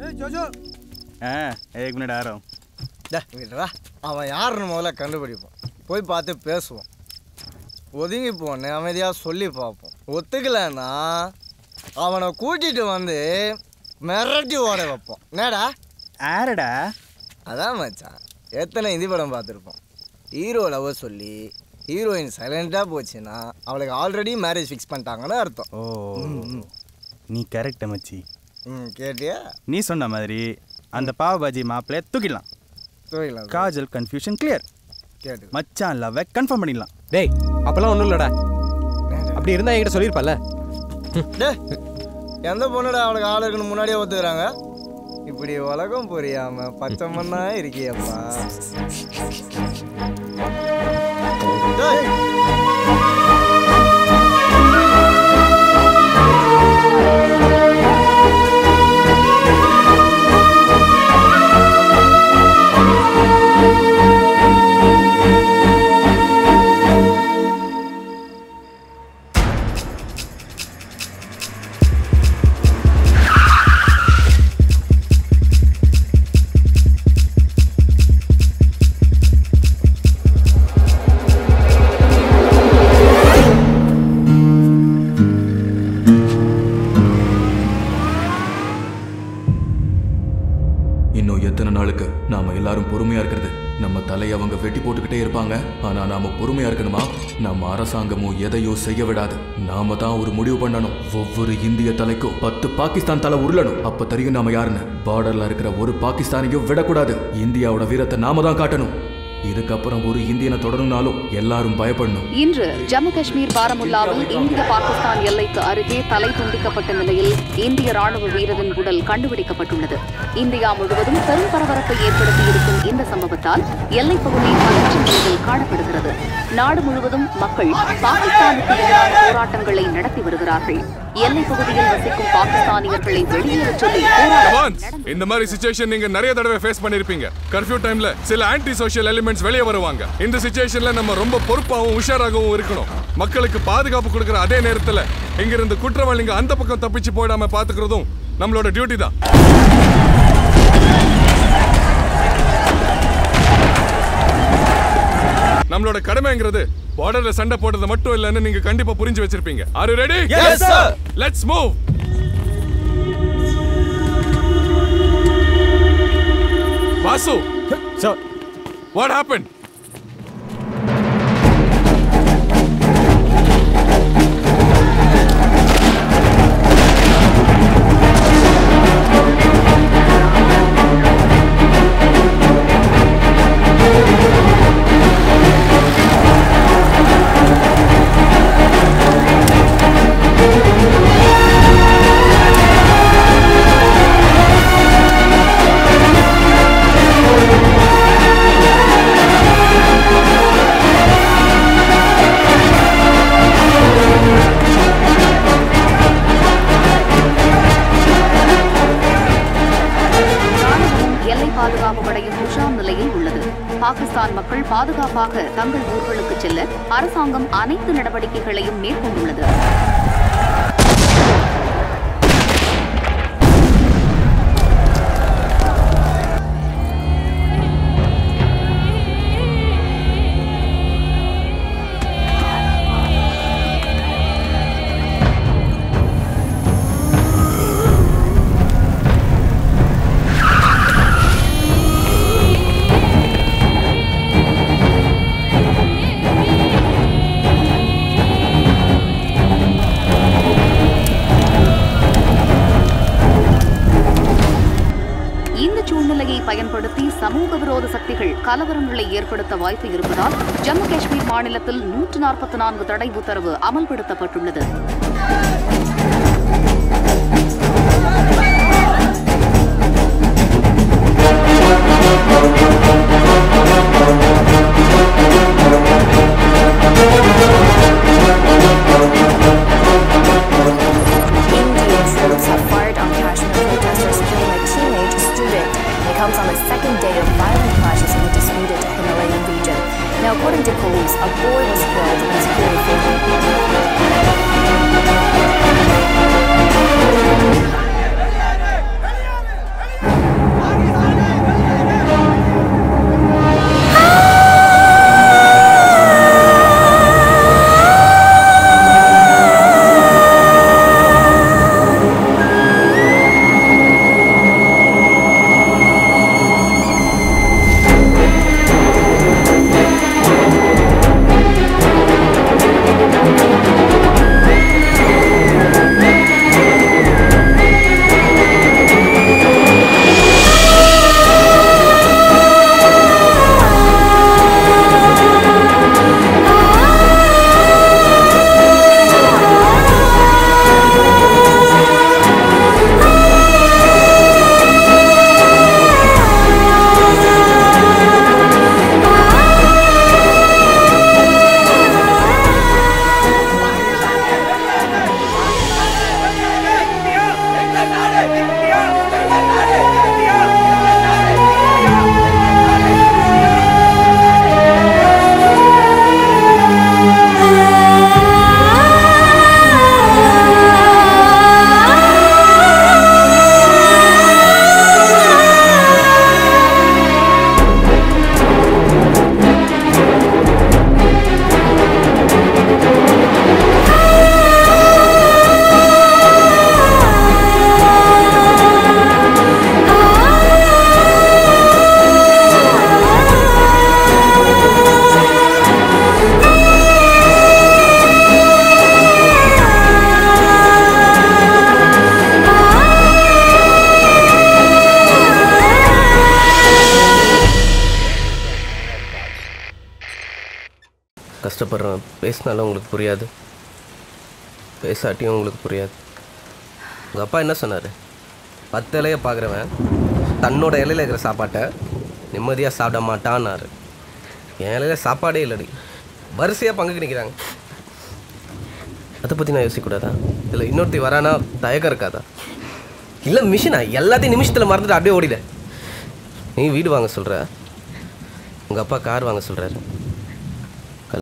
एक मिनट आ रहा हूँ. அவன் யாருன்னு முதல்ல கண்டுபிடிப்பான். போய் பார்த்து பேசுவோம், ஒதுங்கி போன்னு அமைதியாக சொல்லி பார்ப்போம். ஒத்துக்கலைன்னா அவனை கூட்டிகிட்டு வந்து மிரட்டி ஓட வைப்போம். என்னடா ஆரடா? அதான் மச்சான், எத்தனை இந்தி படம் பார்த்துருப்போம். ஹீரோ லவ் சொல்லி ஹீரோயின் சைலண்ட்டாக போச்சுன்னா அவளுக்கு ஆல்ரெடி மேரேஜ் ஃபிக்ஸ் பண்ணிட்டாங்கன்னு அர்த்தம். ஓ நீ கரெக்டா மச்சி. ம், கேட்டியா? நீ சொன்ன மாதிரி அந்த பாவபாஜி மாப்பிள்ளைய தூக்கிடலாம். Kajal confusion clear. மச்சான் லவ்வை கன்ஃபார்ம் பண்ணிடலாம். டேய் அப்போல்லாம் ஒன்றும் இல்லைடா, அப்படி இருந்தால் என்கிட்ட சொல்லியிருப்பால. எந்த பொண்ணுடா அவளுக்கு ஆள் இருக்குன்னு முன்னாடியே ஒத்துக்கிறாங்க? இப்படி உலகம் புரியாமல் பச்சை மண்ணா இருக்கியப்பா. பொறுமையா இருக்கிறது நம்ம தலையை அவங்க வெட்டி போட்டுக்கிட்டே இருப்பாங்க. ஆனா நாம பொறுமையா இருக்கணுமா? நம்ம அரசாங்கமும் எதையோ செய்ய விடாது. நாம தான் ஒரு முடிவு பண்ணணும். ஒவ்வொரு இந்திய தலைக்கும் 10 பாகிஸ்தான் தலை உருளணும். அப்ப தெரியும் நாம யாருன்னு. பார்டர்ல இருக்கிற ஒரு பாகிஸ்தானியும் விடக்கூடாது. இந்தியாவோட வீரத்தை நாம தான் காட்டணும். இதுக்கப்புறம் ஒரு இந்தியனை தொடர்னாலும் எல்லாரும் பயப்படணும். இன்று ஜம்மு காஷ்மீர் பாரமுல்லாவில் இந்திய பாகிஸ்தான் எல்லைக்கு அருகே தலை துண்டிக்கப்பட்ட நிலையில் இந்திய ராணுவ வீரரின் உடல் கண்டுபிடிக்கப்பட்டுள்ளது. இந்தியா முழுவதும் பெரும் பரபரப்பை ஏற்படுத்தி இருக்கும் இந்த சம்பவத்தால் எல்லைப் பகுதி பதற்ற நிலையில் காணப்படுகிறது. நாடு முழுவதும் மக்கள் பாகிஸ்தானுக்கு எதிரான போராட்டங்களை நடத்தி வருகிறார்கள். எல்லைப் பகுதியில் வசிக்கும் பாகிஸ்தானியர்களை வெளியேற சொல்லி இந்த மாதிரி சிச்சுவேஷன் நீங்க நிறைய தடவை ஃபேஸ் பண்ணிருப்பீங்க. கர்ஃப்யூ டைம்ல சில ஆன்டி சோஷியல் எலிமெண்ட்ஸ் வெளியே வருவாங்க. இந்த சிச்சுவேஷன்ல நம்ம ரொம்ப பொறுப்பாகவும் உஷாராகவும் இருக்கணும். மக்களுக்கு பாதுகாப்பு கொடுக்கிற அதே நேரத்துல இங்க இருந்து குற்றவாளிங்க அந்த பக்கம் தப்பிச்சு போயிடாம பாத்துக்கிறதும் நம்மளோட டியூட்டி தான். நம்மளோட கடமைங்கிறது பார்டர்ல சண்டை போடுறது மட்டும் இல்லன்னு நீங்க கண்டிப்பா புரிஞ்சு வச்சிருப்பீங்க. Are you ready? Yes sir. Let's move. Vasu sir, what happened? பாதுகாப்பாக தங்கள் ஊர்களுக்கு செல்ல அரசாங்கம் அனைத்து நடவடிக்கைகளையும் மேற்கொண்டுள்ளது. சமூக விரோத சக்திகள் கலவரங்களை ஏற்படுத்த வாய்ப்பு இருப்பதால் ஜம்மு காஷ்மீர் மாநிலத்தில் 144 தடை உத்தரவு அமல்படுத்தப்பட்டுள்ளது. கஷ்டப்படுறேன். பேசினாலும் உங்களுக்கு புரியாது, பேசாட்டியும் உங்களுக்கு புரியாது. உங்கள் அப்பா என்ன சொன்னார்? 10 இலையை பார்க்குறவன் தன்னோட இலையில் இருக்கிற சாப்பாட்டை நிம்மதியாக சாப்பிட மாட்டான்னாரு. என் இலையில் சாப்பாடே இல்லடி, வரிசையாக பங்குக்கு நிற்கிறாங்க. அதை பற்றி நான் யோசிக்கக்கூடாதா? இதில் இன்னொருத்தி வரானா தயக்கம் இருக்காதா? இல்லை மிஷினா எல்லாத்தையும் நிமிஷத்தில் மறந்துட்டு அப்படியே ஓடிட. நீ வீடு வாங்க சொல்கிற, உங்கள் அப்பா கார் வாங்க சொல்கிறாரு.